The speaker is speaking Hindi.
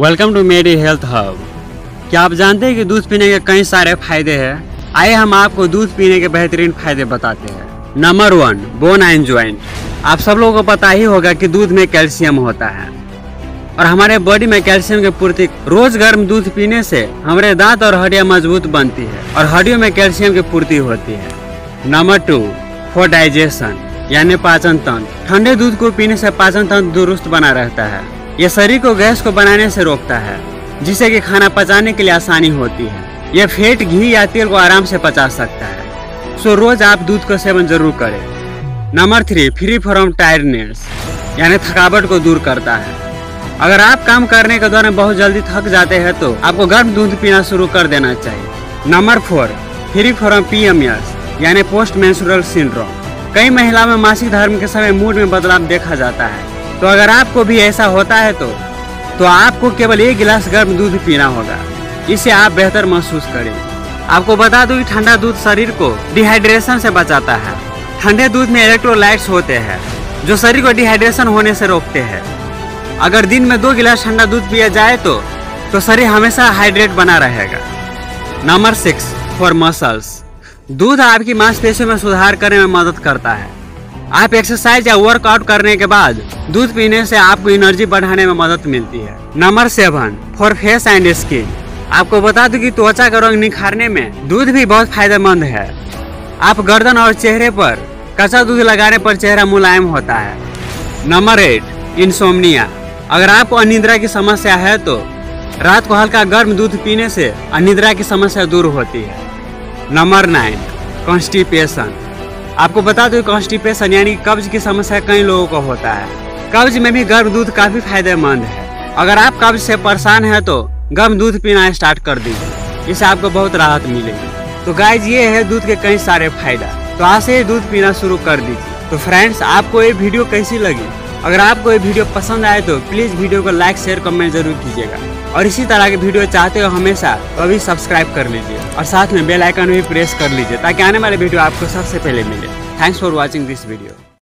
वेलकम टू मेरी हेल्थ हब। क्या आप जानते हैं कि दूध पीने के कई सारे फायदे हैं? आइए हम आपको दूध पीने के बेहतरीन फायदे बताते हैं। Number 1, bone and joint. आप सब लोगों को पता ही होगा कि दूध में कैल्शियम होता है और हमारे बॉडी में कैल्शियम की पूर्ति रोज गर्म दूध पीने से हमारे दांत और हड्डियाँ मजबूत बनती है और हड्डियों में कैल्शियम की पूर्ति होती है। नंबर 2, फॉर डाइजेशन यानी पाचन तंत्र। ठंडे दूध को पीने से पाचन तंत्र दुरुस्त बना रहता है। यह शरीर को गैस को बनाने से रोकता है जिससे कि खाना पचाने के लिए आसानी होती है। यह फैट, घी या तेल को आराम से पचा सकता है। सो रोज आप दूध का सेवन जरूर करें। नंबर 3, फ्री फ्रॉम टायर्डनेस यानी थकावट को दूर करता है। अगर आप काम करने के दौरान बहुत जल्दी थक जाते हैं तो आपको गर्म दूध पीना शुरू कर देना चाहिए। नंबर 4, फ्री फ्रॉम PMS यानी पोस्ट मेंस्ट्रुअल सिंड्रोम। कई महिलाओं में मासिक धर्म के समय मूड में बदलाव देखा जाता है, तो अगर आपको भी ऐसा होता है तो आपको केवल 1 गिलास गर्म दूध पीना होगा। इससे आप बेहतर महसूस करें। आपको बता दूं कि ठंडा दूध शरीर को डिहाइड्रेशन से बचाता है। ठंडे दूध में इलेक्ट्रोलाइट्स होते हैं जो शरीर को डिहाइड्रेशन होने से रोकते हैं। अगर दिन में 2 गिलास ठंडा दूध पिया जाए तो शरीर हमेशा हाइड्रेट बना रहेगा। Number 6, for muscles. दूध आपकी मांसपेशियों में सुधार करने में मदद करता है। आप एक्सरसाइज या वर्कआउट करने के बाद दूध पीने से आपको एनर्जी बढ़ाने में मदद मिलती है। Number 7, for face and skin. आपको बता दूं कि त्वचा का रंग निखारने में दूध भी बहुत फायदेमंद है। आप गर्दन और चेहरे पर कच्चा दूध लगाने पर चेहरा मुलायम होता है। Number 8, insomnia. अगर आपको अनिद्रा की समस्या है तो रात को हल्का गर्म दूध पीने से अनिद्रा की समस्या दूर होती है। Number 9, constipation. आपको बता दूं कॉन्स्टिपेशन यानी कब्ज की समस्या कई लोगों को होता है। कब्ज में भी गर्म दूध काफी फायदेमंद है। अगर आप कब्ज से परेशान हैं तो गर्म दूध पीना स्टार्ट कर दीजिए, इससे आपको बहुत राहत मिलेगी। तो गाइज, ये है दूध के कई सारे फायदा, तो आज से दूध पीना शुरू कर दीजिए। तो फ्रेंड्स, आपको ये वीडियो कैसी लगी? अगर आपको ये वीडियो पसंद आए तो प्लीज़ वीडियो को लाइक, शेयर, कमेंट जरूर कीजिएगा और इसी तरह के वीडियो चाहते हो हमेशा तो अभी सब्सक्राइब कर लीजिए और साथ में बेल आइकन भी प्रेस कर लीजिए ताकि आने वाले वीडियो आपको सबसे पहले मिले। Thanks for watching this video.